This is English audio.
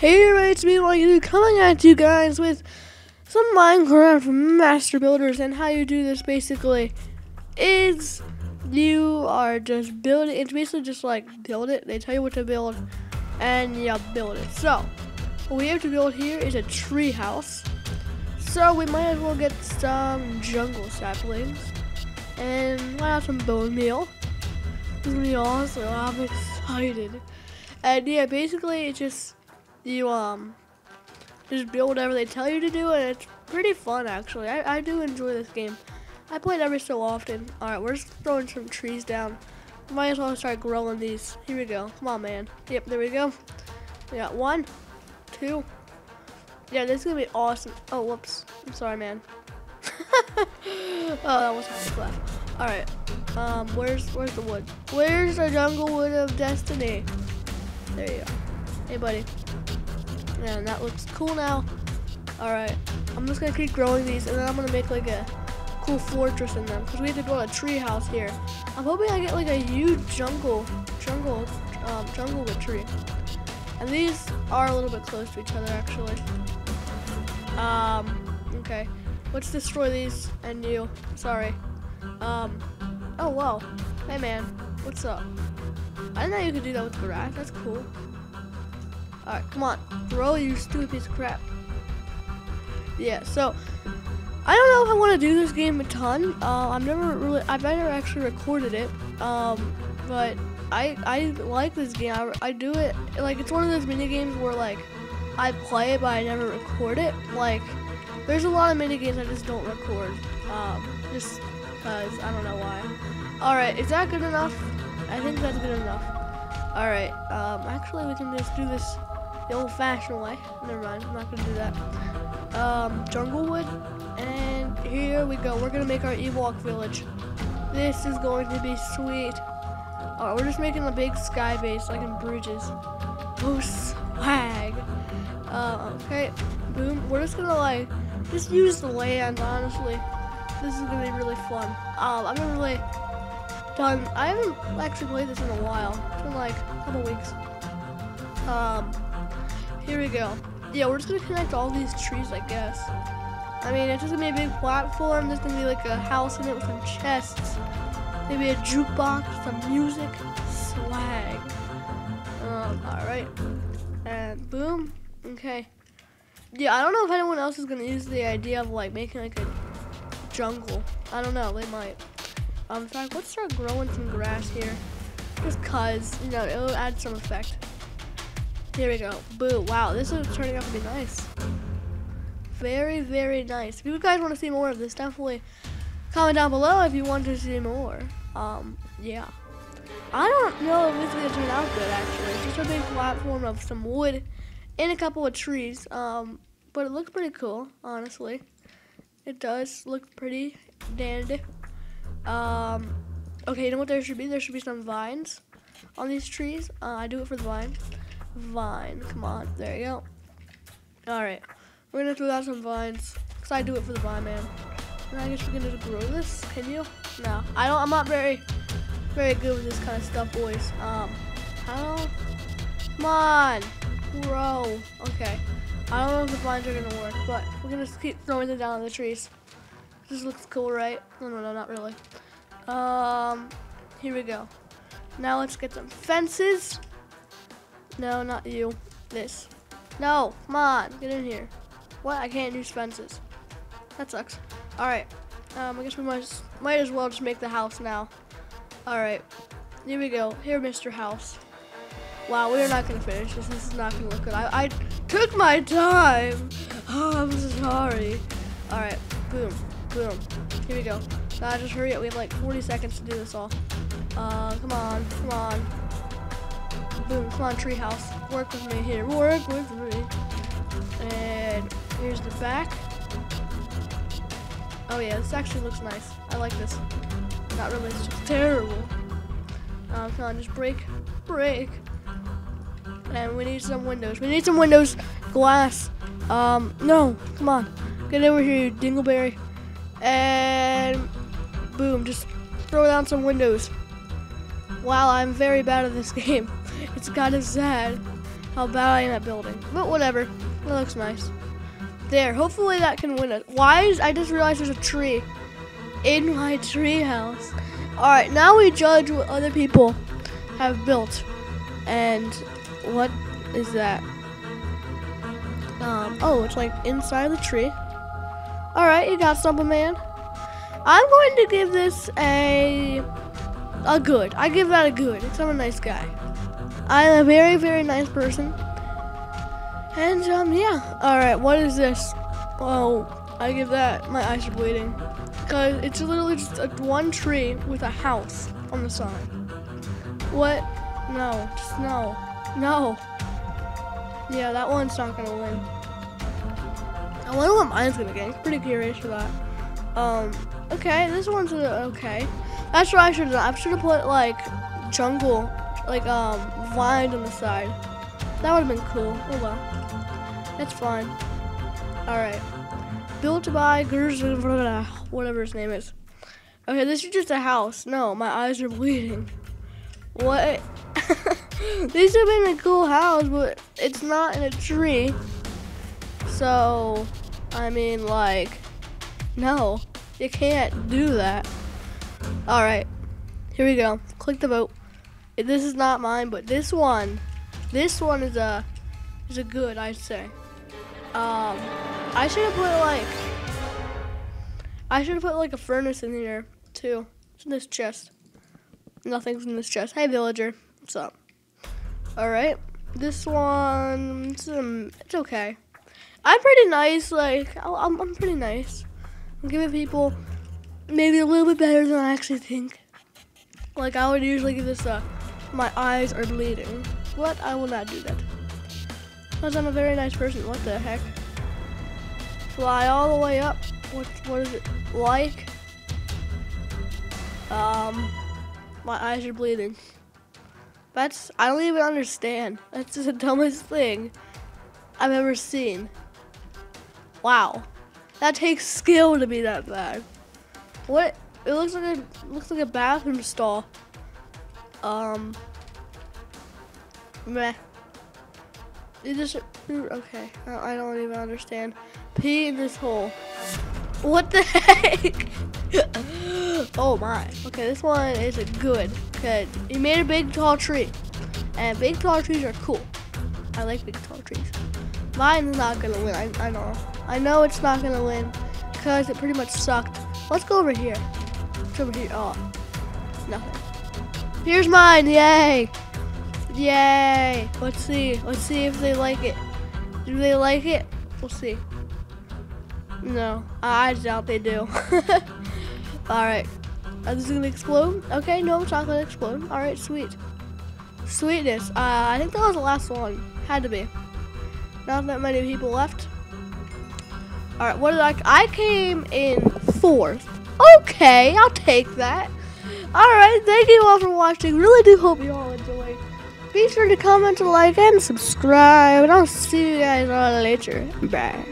Hey, it's me, Ewok, coming at you guys with some Minecraft from Master Builders. And how you do this basically is you are just building. It's basically just like build it. They tell you what to build, and you build it. So what we have to build here is a tree house. So we might as well get some jungle saplings and might have some bone meal. It's gonna be awesome. I'm excited. And yeah, basically it's just you just build whatever they tell you to do, and it's pretty fun actually. I do enjoy this game. I play it every so often. Alright, we're just throwing some trees down. Might as well start growing these. Here we go. Come on, man. Yep, there we go. We got one, two. Yeah, this is gonna be awesome. Oh, whoops. I'm sorry, man. Oh, that was my clap. Alright. Where's the wood? Where's the jungle wood of destiny? There you go. Hey, buddy. Man, that looks cool now. Alright, I'm just gonna keep growing these, and then I'm gonna make like a cool fortress in them, because we have to build a tree house here. I'm hoping I get like a huge jungle with tree. And these are a little bit close to each other actually. Okay, let's destroy these and you. Sorry. Oh wow. Hey man, what's up? I didn't know you could do that with grass. That's cool. Alright, come on. Throw, you stupid piece of crap. Yeah, so I don't know if I want to do this game a ton. I've never actually recorded it. But I like this game. I do it, like, it's one of those mini games where, like, I play it but I never record it. Like, there's a lot of mini games I just don't record. Just because I don't know why. Alright, is that good enough? I think that's good enough. Alright, actually we can just do this the old-fashioned way. Never mind, I'm not gonna do that. Jungle wood, and here we go. We're gonna make our Ewok village. This is going to be sweet. Alright, we're just making a big sky base, like in Bridges. Oh, swag. Okay, boom. We're just gonna, like, just use the land, honestly. This is gonna be really fun. I'm gonna really... I haven't actually played this in a while. It's been like a couple weeks. Here we go. Yeah, we're just gonna connect all these trees, I guess. I mean, it's just gonna be a big platform. There's gonna be like a house in it with some chests, maybe a jukebox, some music, swag. All right, and boom. Okay. Yeah, I don't know if anyone else is gonna use the idea of like making like a jungle. I don't know. They might. In fact, let's start growing some grass here, just cause, you know, it'll add some effect. Here we go, boo, wow, this is turning out to be nice. Very, very nice. If you guys want to see more of this, definitely comment down below if you want to see more. Yeah. I don't know if this is going to turn out good, actually. It's just a big platform of some wood and a couple of trees, but it looks pretty cool, honestly. It does look pretty dandy. Okay, you know what there should be? There should be some vines on these trees. I do it for the vine. Vine, come on, there you go. Alright, we're gonna throw out some vines, because I do it for the vine, man. And I guess we're gonna grow this, can you? No, I'm not very good with this kind of stuff, boys. How? Come on, grow. Okay, I don't know if the vines are gonna work, but we're gonna just keep throwing them down on the trees. This looks cool, right? No, not really. Here we go. Now let's get some fences. No, not you. This. No, come on, get in here. What? I can't use fences. That sucks. All right. I guess we might as well just make the house now. All right. Here we go. Here, Mr. House. Wow, we are not gonna finish this. This is not gonna look good. I took my time. Oh, I'm sorry. All right. Boom. Boom. Here we go. Nah, just hurry up. We have like 40 seconds to do this all. Come on. Come on. Boom. Come on, treehouse. Work with me here. Work with me. And here's the back. Oh, yeah. This actually looks nice. I like this. Not really. It's just terrible. Come on. Just break. Break. And we need some windows. We need some windows. Glass. No. Come on. Get over here, you dingleberry. And boom, just throw down some windows. Wow, I'm very bad at this game. It's kind of sad I'll buy that building. But whatever. It looks nice. There. Hopefully that can win us. Why is... I just realized there's a tree in my tree house. Alright, now we judge what other people have built. And what is that? Oh, it's like inside the tree. Alright, you got something, man. I'm going to give this a good. I give that a good. It's I'm a nice guy. I'm a very, very nice person. And, yeah. Alright, what is this? Oh, I give that. My eyes are bleeding. Because it's literally just one tree with a house on the side. What? No. Just no. No. Yeah, that one's not going to win. I wonder what mine's going to get. I'm pretty curious for that. Okay, this one's okay. That's what I should have done. I should have put, like, jungle, like, vines on the side. That would have been cool. Oh, well. That's fine. Alright. Built by whatever his name is. Okay, this is just a house. No, my eyes are bleeding. What? This would have been a cool house, but it's not in a tree. So, I mean, like, no. You can't do that. Alright. Here we go. Click the vote. This is not mine, but this one is a good, I'd say. I should have put like a furnace in here too. It's in this chest. Nothing's in this chest. Hey villager, what's up? All right, this one, it's okay. I'm pretty nice. Like I'm pretty nice. I'm giving people maybe a little bit better than I actually think. Like I would usually give this a. My eyes are bleeding. What? I will not do that. Because I'm a very nice person. What the heck? Fly all the way up. What is it like? My eyes are bleeding. That's, I don't even understand. That's just the dumbest thing I've ever seen. Wow. That takes skill to be that bad. What? It looks like a bathroom stall. Meh. It just, okay. I don't even understand. Pee in this hole. What the heck? Oh my. Okay, this one is a good. Okay, you made a big tall tree. And big tall trees are cool. I like big tall trees. Mine's not gonna win, I know. I know it's not gonna win because it pretty much sucked. Let's go over here. It's over here, oh, nothing. Here's mine, yay! Yay! Let's see if they like it. Do they like it? We'll see. No, I doubt they do. Alright, is this gonna explode? Okay, no, it's not gonna explode. Alright, sweet. Sweetness, I think that was the last one. Had to be. Not that many people left. Alright, what did I came in fourth. Okay, I'll take that. Alright, thank you all for watching. Really do hope you all enjoyed. Be sure to comment, like, and subscribe. And I'll see you guys all later. Bye.